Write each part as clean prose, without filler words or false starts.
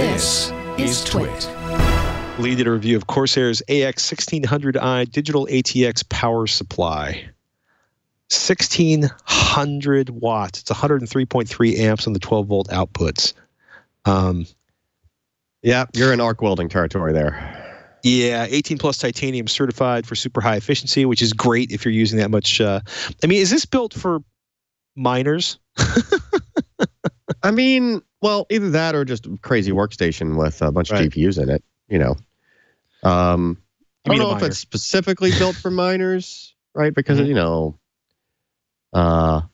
This is Twit. Lead a review of Corsair's AX1600i digital ATX power supply. 1600 watts. It's 103.3 amps on the 12-volt outputs. Yeah, you're in arc welding territory there. Yeah, 18 plus titanium certified for super high efficiency, which is great if you're using that much. I mean, is this built for miners? I mean, well, either that or just a crazy workstation with a bunch of GPUs in it, you know. I don't know if it's specifically built for miners, right? Because, you know,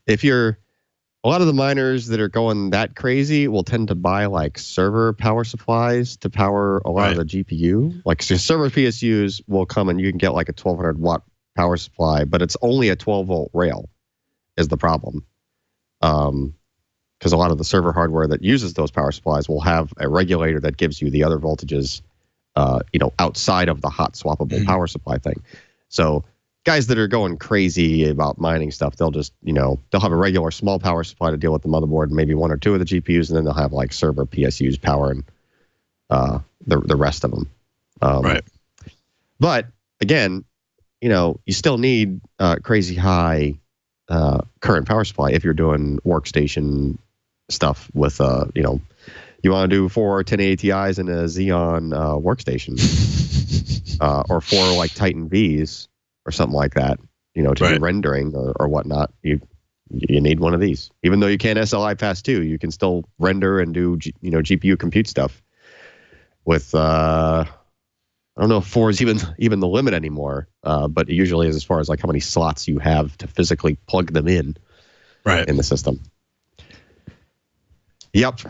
if you're... A lot of the miners that are going that crazy will tend to buy like server power supplies to power a lot of the GPU. Like so server PSUs will come and you can get like a 1200 watt power supply, but it's only a 12 volt rail is the problem. Because a lot of the server hardware that uses those power supplies will have a regulator that gives you the other voltages, you know, outside of the hot swappable power supply thing. So guys that are going crazy about mining stuff, they'll just, you know, they'll have a regular small power supply to deal with the motherboard and maybe one or two of the GPUs, and then they'll have like server PSUs powering the rest of them. But again, you know, you still need crazy high current power supply if you're doing workstation stuff with, you know, you want to do 4 1080 Ti's in a Xeon workstation or 4 like Titan V's. Or something like that, you know, to do rendering or whatnot. You need one of these. Even though you can't SLI past 2, you can still render and do you know GPU compute stuff. With I don't know if 4 is even the limit anymore, but it usually is as far as like how many slots you have to physically plug them in, in the system. Yep.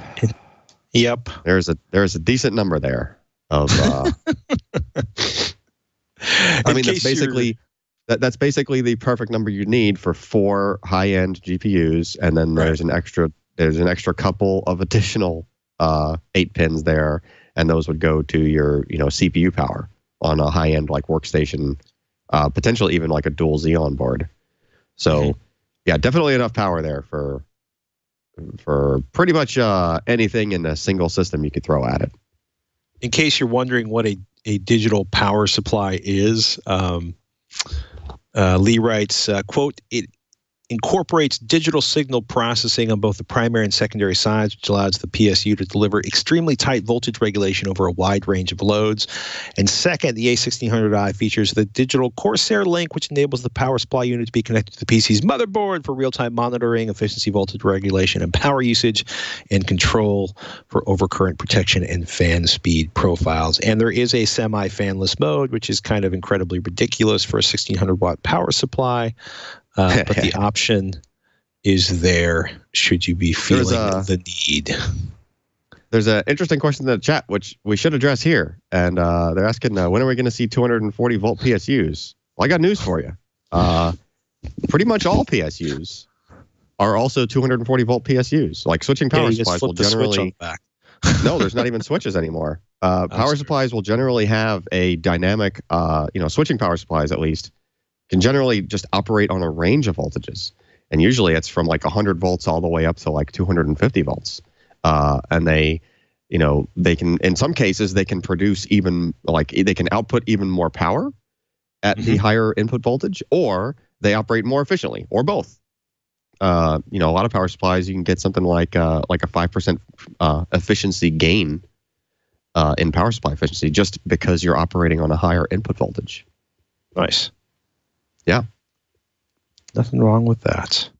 There's a decent number there of. I mean, that's basically the perfect number you need for 4 high-end GPUs, and then there's an extra couple of additional 8 pins there, and those would go to your CPU power on a high-end like workstation, potentially even like a dual Xeon board. So yeah, definitely enough power there for pretty much anything in a single system you could throw at it. In case you're wondering what a digital power supply is, Lee writes, quote, "It incorporates digital signal processing on both the primary and secondary sides, which allows the PSU to deliver extremely tight voltage regulation over a wide range of loads. And second, the A1600i features the digital Corsair link, which enables the power supply unit to be connected to the PC's motherboard for real-time monitoring, efficiency, voltage regulation, and power usage, and control for overcurrent protection and fan speed profiles. And there is a semi-fanless mode, which is kind of incredibly ridiculous for a 1600-watt power supply. But the option is there should you be feeling the need." There's an interesting question in the chat, which we should address here. And they're asking, when are we going to see 240-volt PSUs? Well, I got news for you. Pretty much all PSUs are also 240-volt PSUs. Like switching power supplies will generally... No, there's not even switches anymore. Power supplies will generally have a dynamic, you know, switching power supplies at least, can generally just operate on a range of voltages. And usually it's from like 100 volts all the way up to like 250 volts. And they, you know, they can, in some cases, they can produce even, like, they can output even more power at the higher input voltage, or they operate more efficiently, or both. You know, a lot of power supplies, you can get something like a 5% efficiency gain in power supply efficiency just because you're operating on a higher input voltage. Nice. Yeah. Nothing wrong with that.